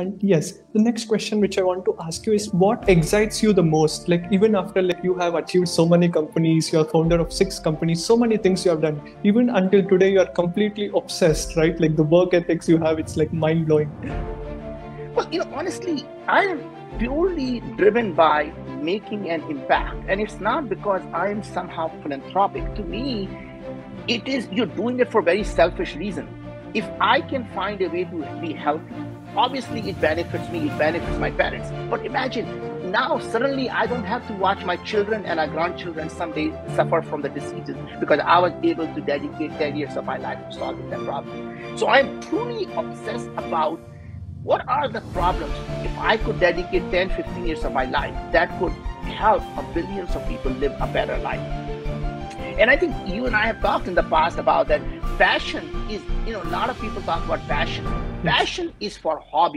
And yes, the next question which I want to ask you is, what excites you the most? Like, even after you have achieved so many companies, you are founder of 6 companies, so many things you have done, even until today you are completely obsessed, right? Like the work ethics you have, it's like mind-blowing. Well, you know, honestly, I am purely driven by making an impact, and it's not because I am somehow philanthropic. To me, it is, you're doing it for a very selfish reason. If I can find a way to be healthy, obviously it benefits me, it benefits my parents. But imagine, now suddenly I don't have to watch my children and our grandchildren someday suffer from the diseases because I was able to dedicate 10 years of my life to solving that problem. So I'm truly obsessed about what are the problems, if I could dedicate 10, 15 years of my life, that could help billions of people live a better life. And I think you and I have talked in the past about that passion is, you know, a lot of people talk about passion. Passion is for hobby.